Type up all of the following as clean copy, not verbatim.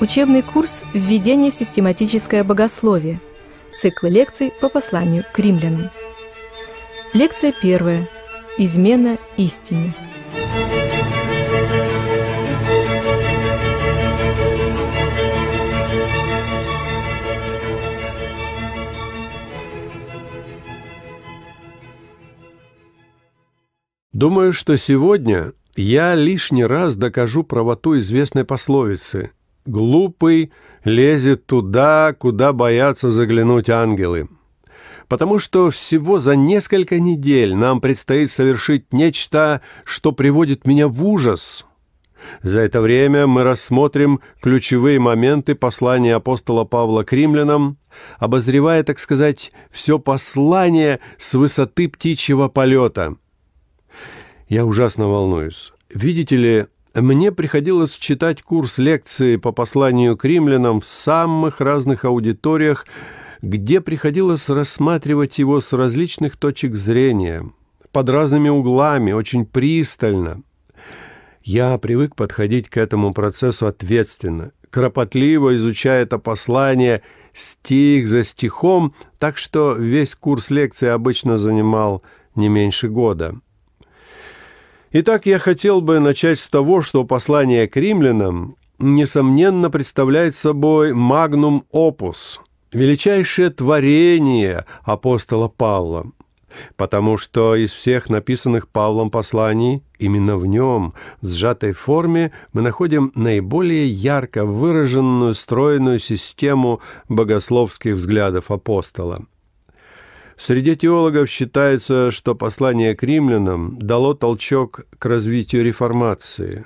Учебный курс «Введение в систематическое богословие». Циклы лекций по посланию к Римлянам. Лекция 1. Измена истине. Думаю, что сегодня я лишний раз докажу правоту известной пословицы: «Глупый лезет туда, куда боятся заглянуть ангелы». Потому что всего за несколько недель нам предстоит совершить нечто, что приводит меня в ужас. За это время мы рассмотрим ключевые моменты послания апостола Павла к римлянам, обозревая, так сказать, все послание с высоты птичьего полета. Я ужасно волнуюсь. Видите ли, мне приходилось читать курс лекции по посланию к римлянам в самых разных аудиториях, где приходилось рассматривать его с различных точек зрения, под разными углами, очень пристально. Я привык подходить к этому процессу ответственно, кропотливо изучая это послание стих за стихом, так что весь курс лекции обычно занимал не меньше года. Итак, я хотел бы начать с того, что послание к римлянам, несомненно, представляет собой magnum opus, величайшее творение апостола Павла, потому что из всех написанных Павлом посланий именно в нем, в сжатой форме, мы находим наиболее ярко выраженную стройную систему богословских взглядов апостола. Среди теологов считается, что послание к римлянам дало толчок к развитию реформации,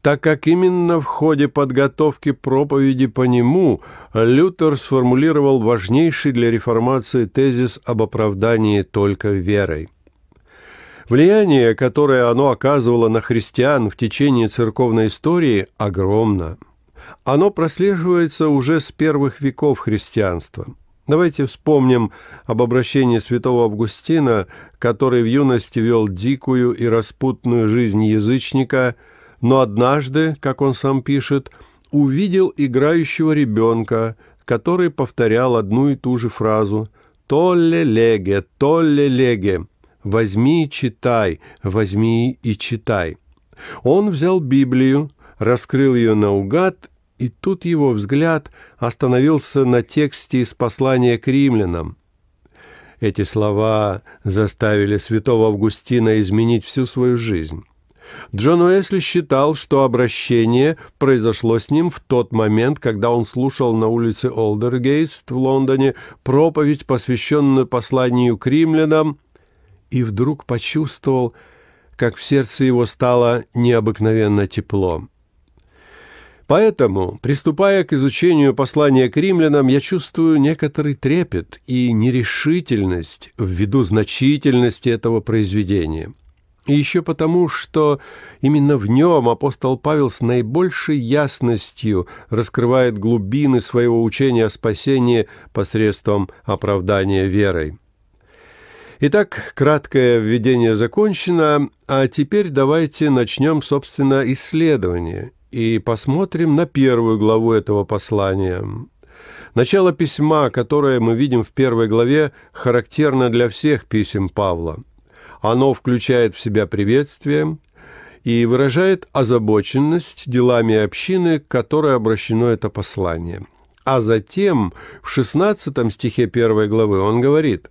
так как именно в ходе подготовки проповеди по нему Лютер сформулировал важнейший для реформации тезис об оправдании только верой. Влияние, которое оно оказывало на христиан в течение церковной истории, огромно. Оно прослеживается уже с первых веков христианства. Давайте вспомним об обращении святого Августина, который в юности вел дикую и распутную жизнь язычника, но однажды, как он сам пишет, увидел играющего ребенка, который повторял одну и ту же фразу: толле леге, возьми и читай, возьми и читай». Он взял Библию, раскрыл ее наугад, и тут его взгляд остановился на тексте из послания к римлянам. Эти слова заставили святого Августина изменить всю свою жизнь. Джон Уэсли считал, что обращение произошло с ним в тот момент, когда он слушал на улице Олдергейст в Лондоне проповедь, посвященную посланию к римлянам, и вдруг почувствовал, как в сердце его стало необыкновенно тепло. Поэтому, приступая к изучению послания к римлянам, я чувствую некоторый трепет и нерешительность ввиду значительности этого произведения. И еще потому, что именно в нем апостол Павел с наибольшей ясностью раскрывает глубины своего учения о спасении посредством оправдания верой. Итак, краткое введение закончено, а теперь давайте начнем, собственно, исследование и посмотрим на первую главу этого послания. Начало письма, которое мы видим в первой главе, характерно для всех писем Павла. Оно включает в себя приветствие и выражает озабоченность делами общины, к которой обращено это послание. А затем в 16 стихе 1 главы он говорит: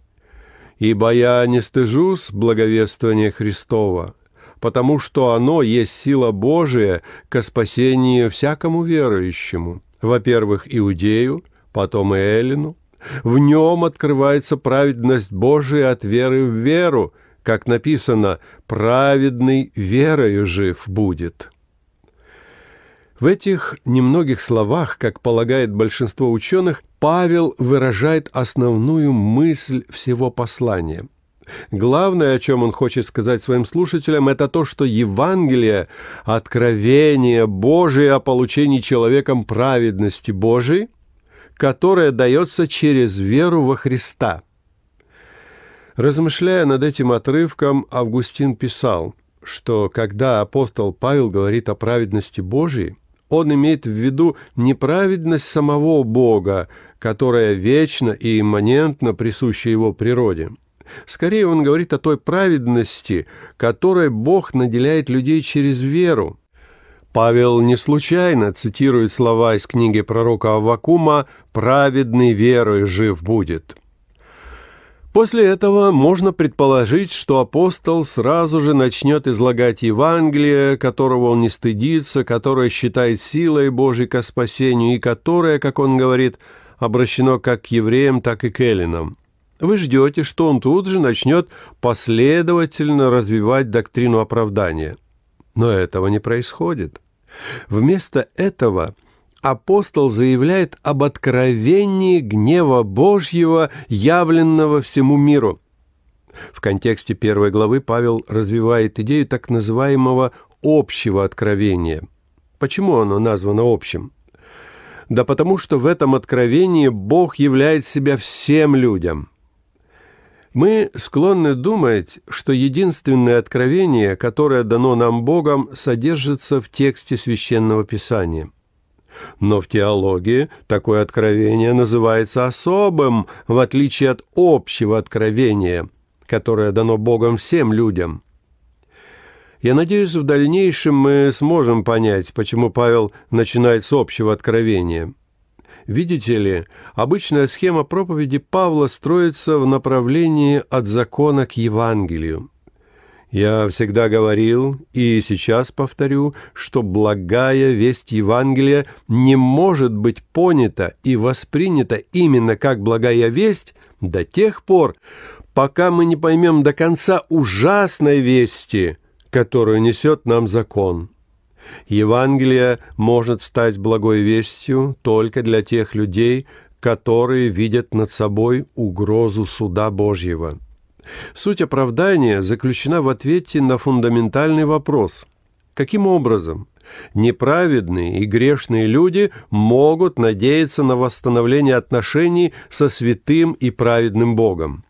«Ибо я не стыжусь благовествования Христова, потому что оно есть сила Божия ко спасению всякому верующему, во-первых, иудею, потом и эллину. В нем открывается праведность Божия от веры в веру, как написано: праведный верою жив будет». В этих немногих словах, как полагает большинство ученых, Павел выражает основную мысль всего послания. Главное, о чем он хочет сказать своим слушателям, это то, что Евангелие – откровение Божие о получении человеком праведности Божией, которая дается через веру во Христа. Размышляя над этим отрывком, Августин писал, что когда апостол Павел говорит о праведности Божией, Он имеет в виду неправедность самого Бога, которая вечно и имманентно присуща его природе. Скорее, он говорит о той праведности, которой Бог наделяет людей через веру. Павел не случайно цитирует слова из книги пророка Аввакума «Праведный верой жив будет». После этого можно предположить, что апостол сразу же начнет излагать Евангелие, которого он не стыдится, которое считает силой Божьей ко спасению и которое, как он говорит, обращено как к евреям, так и к эллинам. Вы ждете, что он тут же начнет последовательно развивать доктрину оправдания. Но этого не происходит. Вместо этого апостол заявляет об откровении гнева Божьего, явленного всему миру. В контексте первой главы Павел развивает идею так называемого «общего откровения». Почему оно названо «общим»? Да потому что в этом откровении Бог являет себя всем людям. Мы склонны думать, что единственное откровение, которое дано нам Богом, содержится в тексте Священного Писания. Но в теологии такое откровение называется особым, в отличие от общего откровения, которое дано Богом всем людям. Я надеюсь, в дальнейшем мы сможем понять, почему Павел начинает с общего откровения. Видите ли, обычная схема проповеди Павла строится в направлении от закона к Евангелию. Я всегда говорил и сейчас повторю, что благая весть Евангелия не может быть понята и воспринята именно как благая весть до тех пор, пока мы не поймем до конца ужасной вести, которую несет нам закон. Евангелие может стать благой вестью только для тех людей, которые видят над собой угрозу суда Божьего. Суть оправдания заключена в ответе на фундаментальный вопрос: каким образом неправедные и грешные люди могут надеяться на восстановление отношений со святым и праведным Богом?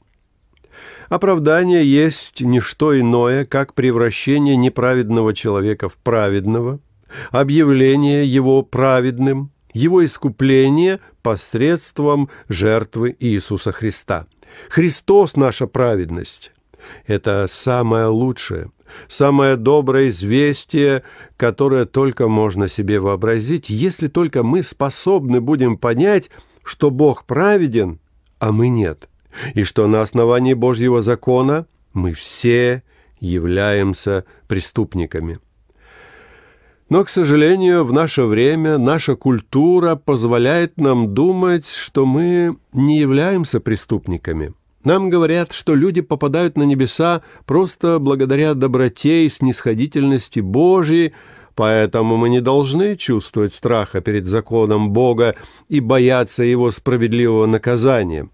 Оправдание есть не что иное, как превращение неправедного человека в праведного, объявление его праведным, его искупление посредством жертвы Иисуса Христа. Христос – наша праведность. Это самое лучшее, самое доброе известие, которое только можно себе вообразить, если только мы способны будем понять, что Бог праведен, а мы нет. И что на основании Божьего закона мы все являемся преступниками. Но, к сожалению, в наше время наша культура позволяет нам думать, что мы не являемся преступниками. Нам говорят, что люди попадают на небеса просто благодаря доброте и снисходительности Божьей, поэтому мы не должны чувствовать страха перед законом Бога и бояться его справедливого наказания.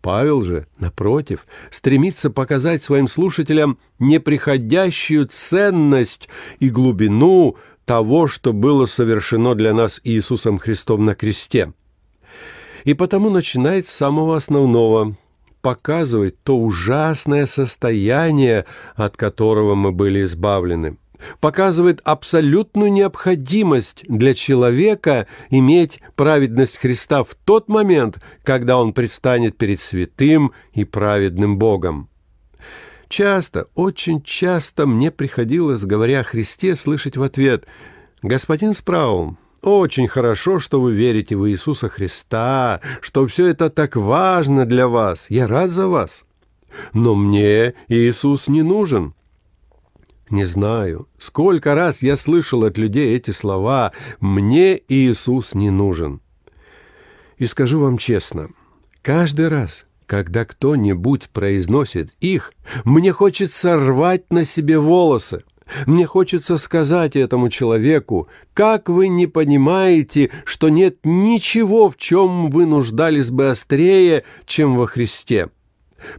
Павел же, напротив, стремится показать своим слушателям неприходящую ценность и глубину того, что было совершено для нас Иисусом Христом на кресте. И потому начинает с самого основного – показывать то ужасное состояние, от которого мы были избавлены. Показывает абсолютную необходимость для человека иметь праведность Христа в тот момент, когда он предстанет перед святым и праведным Богом. Часто, очень часто мне приходилось, говоря о Христе, слышать в ответ: «Господин Спраун, очень хорошо, что вы верите в Иисуса Христа, что все это так важно для вас, я рад за вас, но мне Иисус не нужен». Не знаю, сколько раз я слышал от людей эти слова «мне Иисус не нужен». И скажу вам честно, каждый раз, когда кто-нибудь произносит их, мне хочется рвать на себе волосы, мне хочется сказать этому человеку: «Как вы не понимаете, что нет ничего, в чем вы нуждались бы острее, чем во Христе?»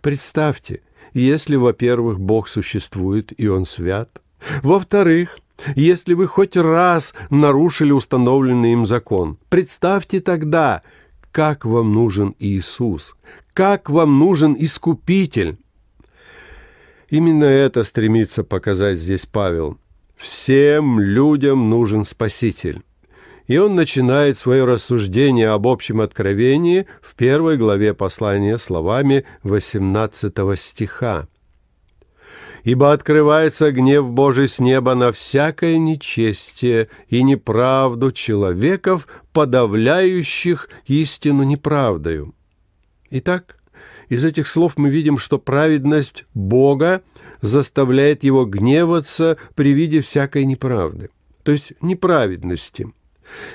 Представьте, если, во-первых, Бог существует и Он свят. Во-вторых, если вы хоть раз нарушили установленный им закон, представьте тогда, как вам нужен Иисус, как вам нужен Искупитель. Именно это стремится показать здесь Павел. Всем людям нужен Спаситель. И он начинает свое рассуждение об общем откровении в 1 главе послания словами 18 стиха. «Ибо открывается гнев Божий с неба на всякое нечестие и неправду человеков, подавляющих истину неправдою». Итак, из этих слов мы видим, что праведность Бога заставляет его гневаться при виде всякой неправды, то есть неправедности.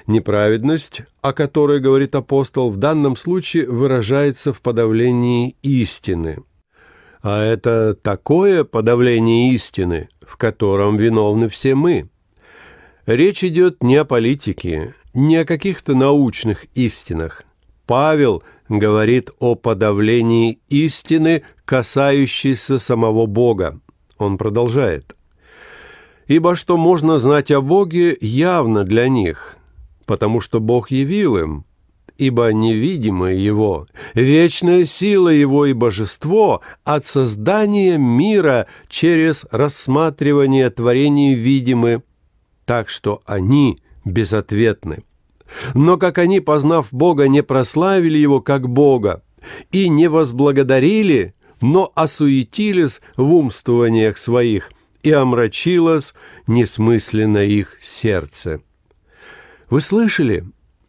Неправедность, о которой говорит апостол, в данном случае выражается в подавлении истины. А это такое подавление истины, в котором виновны все мы. Речь идет не о политике, не о каких-то научных истинах. Павел говорит о подавлении истины, касающейся самого Бога. Он продолжает. «Ибо что можно знать о Боге, явно для них». Потому что Бог явил им, ибо невидимое Его, вечная сила Его и Божество от создания мира через рассматривание творений видимы, так что они безответны. Но как они, познав Бога, не прославили Его как Бога и не возблагодарили, но осуетились в умствованиях своих, и омрачилось несмысленно их сердце». Вы слышали?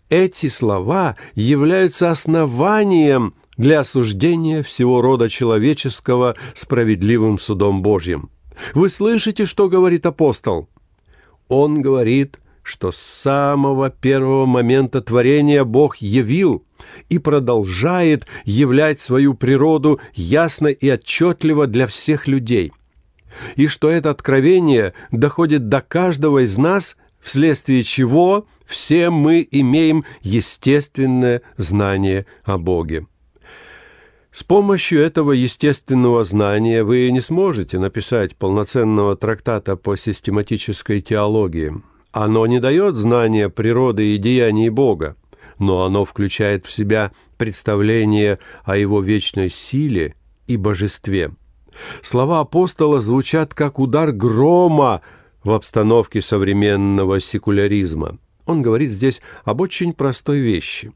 Эти слова являются основанием для осуждения всего рода человеческого справедливым судом Божьим. Вы слышите, что говорит апостол? Он говорит, что с самого первого момента творения Бог явил и продолжает являть свою природу ясно и отчетливо для всех людей. И что это откровение доходит до каждого из нас, вследствие чего все мы имеем естественное знание о Боге. С помощью этого естественного знания вы не сможете написать полноценного трактата по систематической теологии. Оно не дает знания природы и деяний Бога, но оно включает в себя представление о Его вечной силе и божестве. Слова апостола звучат как удар грома, в обстановке современного секуляризма. Он говорит здесь об очень простой вещи.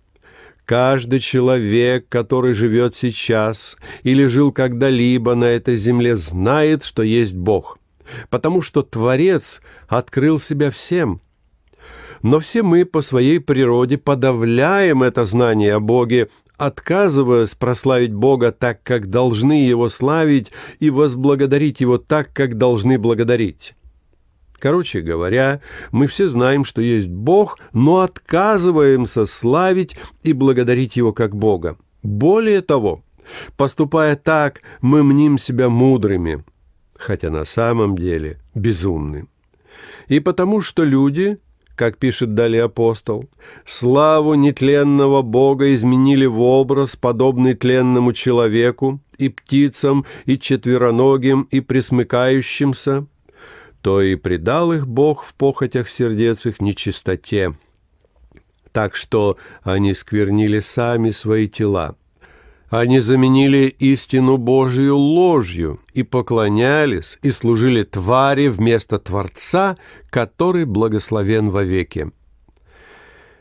Каждый человек, который живет сейчас или жил когда-либо на этой земле, знает, что есть Бог, потому что Творец открыл себя всем. Но все мы по своей природе подавляем это знание о Боге, отказываясь прославить Бога так, как должны Его славить, и возблагодарить Его так, как должны благодарить. Короче говоря, мы все знаем, что есть Бог, но отказываемся славить и благодарить Его как Бога. Более того, поступая так, мы мним себя мудрыми, хотя на самом деле безумны. И потому что люди, как пишет далее апостол, славу нетленного Бога изменили в образ, подобный тленному человеку, и птицам, и четвероногим, и пресмыкающимся, то и предал их Бог в похотях сердец их нечистоте. Так что они сквернили сами свои тела. Они заменили истину Божию ложью и поклонялись, и служили твари вместо Творца, который благословен вовеки.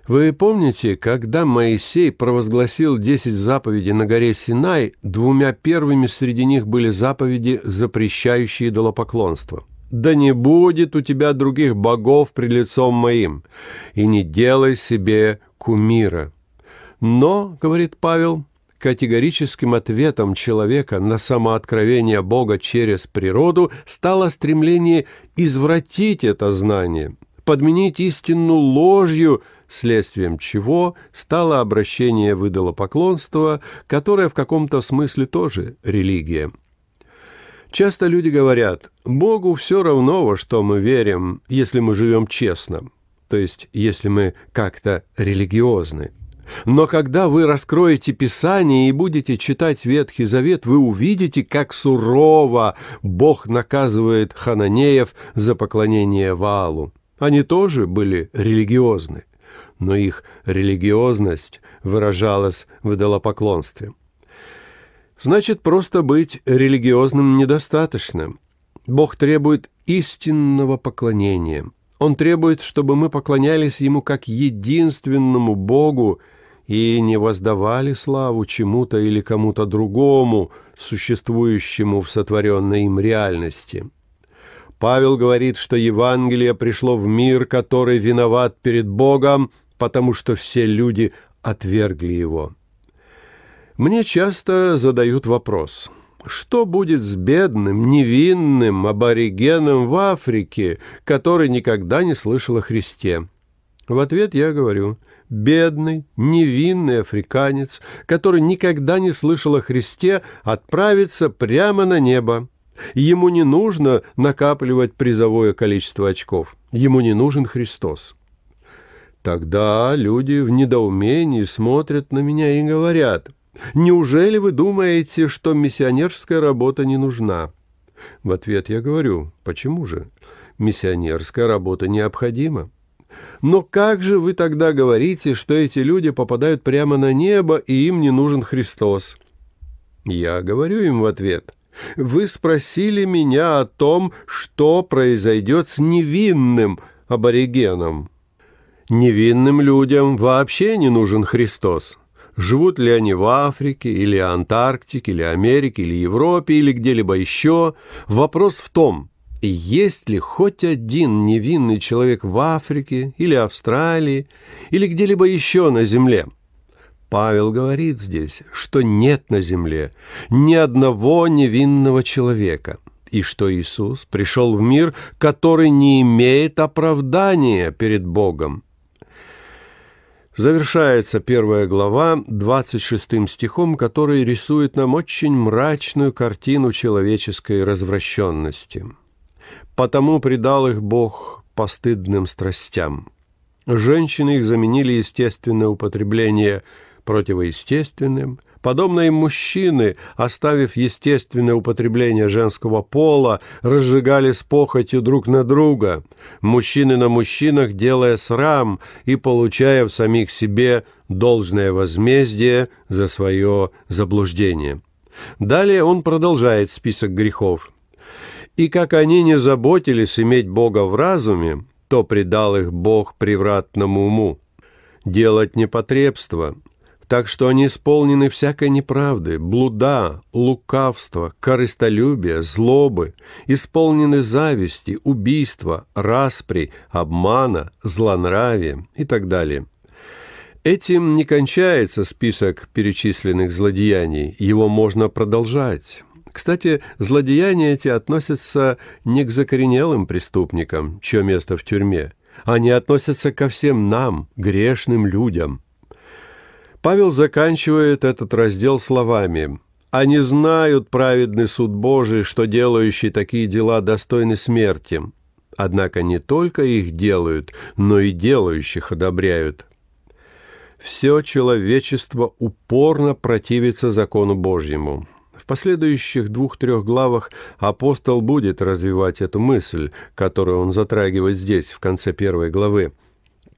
Вы помните, когда Моисей провозгласил 10 заповедей на горе Синай, 2 первыми среди них были заповеди, запрещающие идолопоклонство. «Да не будет у тебя других богов пред лицом моим, и не делай себе кумира». Но, говорит Павел, категорическим ответом человека на самооткровение Бога через природу стало стремление извратить это знание, подменить истину ложью, следствием чего стало обращение в идолопоклонство, которое в каком-то смысле тоже религия. Часто люди говорят, Богу все равно, во что мы верим, если мы живем честно, то есть если мы как-то религиозны. Но когда вы раскроете Писание и будете читать Ветхий Завет, вы увидите, как сурово Бог наказывает хананеев за поклонение Ваалу. Они тоже были религиозны, но их религиозность выражалась в идолопоклонстве. Значит, просто быть религиозным недостаточно. Бог требует истинного поклонения. Он требует, чтобы мы поклонялись Ему как единственному Богу и не воздавали славу чему-то или кому-то другому, существующему в сотворенной им реальности. Павел говорит, что Евангелие пришло в мир, который виноват перед Богом, потому что все люди отвергли его. Мне часто задают вопрос: что будет с бедным, невинным аборигеном в Африке, который никогда не слышал о Христе? В ответ я говорю: бедный, невинный африканец, который никогда не слышал о Христе, отправится прямо на небо. Ему не нужно накапливать призовое количество очков. Ему не нужен Христос. Тогда люди в недоумении смотрят на меня и говорят: неужели вы думаете, что миссионерская работа не нужна? В ответ я говорю: почему же? Миссионерская работа необходима. Но как же вы тогда говорите, что эти люди попадают прямо на небо и им не нужен Христос? Я говорю им в ответ: вы спросили меня о том, что произойдет с невинным аборигеном. Невинным людям вообще не нужен Христос. Живут ли они в Африке, или Антарктике, или Америке, или Европе, или где-либо еще? Вопрос в том, есть ли хоть один невинный человек в Африке, или Австралии, или где-либо еще на земле? Павел говорит здесь, что нет на земле ни одного невинного человека, и что Иисус пришел в мир, который не имеет оправдания перед Богом. Завершается первая глава 26 стихом, который рисует нам очень мрачную картину человеческой развращенности. «Потому предал их Бог постыдным страстям». Женщины их заменили естественное употребление противоестественным, подобно им мужчины, оставив естественное употребление женского пола, разжигали с похотью друг на друга, мужчины на мужчинах, делая срам и получая в самих себе должное возмездие за свое заблуждение. Далее он продолжает список грехов. «И как они не заботились иметь Бога в разуме, то предал их Бог превратному уму, делать непотребство». Так что они исполнены всякой неправды, блуда, лукавства, корыстолюбия, злобы, исполнены зависти, убийства, распри, обмана, злонравия и так далее. Этим не кончается список перечисленных злодеяний, его можно продолжать. Кстати, злодеяния эти относятся не к закоренелым преступникам, чье место в тюрьме, они относятся ко всем нам, грешным людям. Павел заканчивает этот раздел словами: «Они знают праведный суд Божий, что делающие такие дела достойны смерти. Однако не только их делают, но и делающих одобряют». Все человечество упорно противится закону Божьему. В последующих 2-3 главах апостол будет развивать эту мысль, которую он затрагивает здесь, в конце первой главы.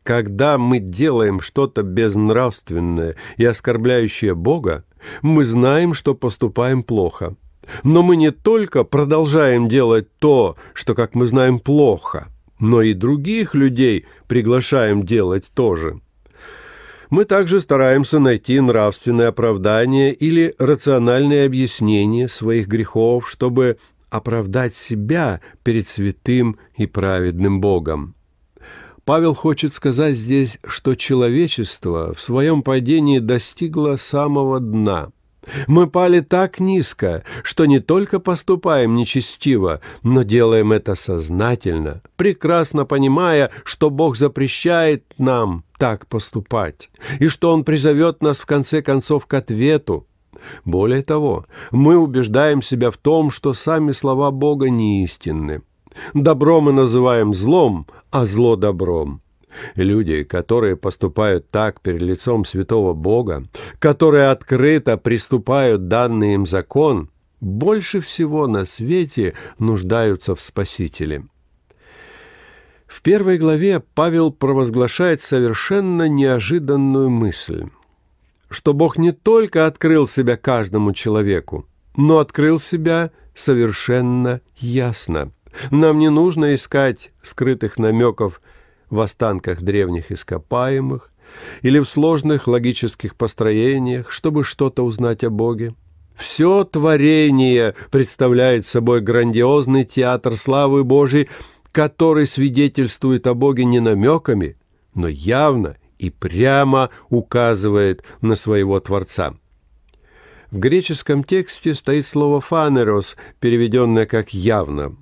Когда мы делаем что-то безнравственное и оскорбляющее Бога, мы знаем, что поступаем плохо. Но мы не только продолжаем делать то, что, как мы знаем, плохо, но и других людей приглашаем делать то же. Мы также стараемся найти нравственное оправдание или рациональное объяснение своих грехов, чтобы оправдать себя перед святым и праведным Богом. Павел хочет сказать здесь, что человечество в своем падении достигло самого дна. Мы пали так низко, что не только поступаем нечестиво, но делаем это сознательно, прекрасно понимая, что Бог запрещает нам так поступать, и что Он призовет нас в конце концов к ответу. Более того, мы убеждаем себя в том, что сами слова Бога не истинны. Добро мы называем злом, а зло добром. Люди, которые поступают так перед лицом святого Бога, которые открыто приступают данный им закон, больше всего на свете нуждаются в Спасителе. В первой главе Павел провозглашает совершенно неожиданную мысль, что Бог не только открыл себя каждому человеку, но открыл себя совершенно ясно. Нам не нужно искать скрытых намеков в останках древних ископаемых или в сложных логических построениях, чтобы что-то узнать о Боге. Все творение представляет собой грандиозный театр славы Божией, который свидетельствует о Боге не намеками, но явно и прямо указывает на своего Творца. В греческом тексте стоит слово «фанерос», переведенное как «явно».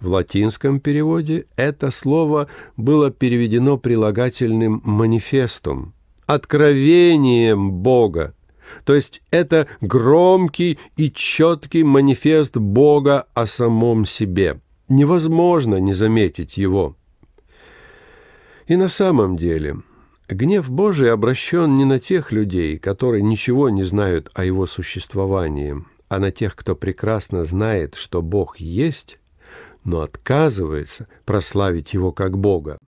В латинском переводе это слово было переведено прилагательным «манифестум», «откровением Бога». То есть это громкий и четкий манифест Бога о самом себе. Невозможно не заметить его. И на самом деле гнев Божий обращен не на тех людей, которые ничего не знают о его существовании, а на тех, кто прекрасно знает, что Бог есть, но отказывается прославить его как Бога.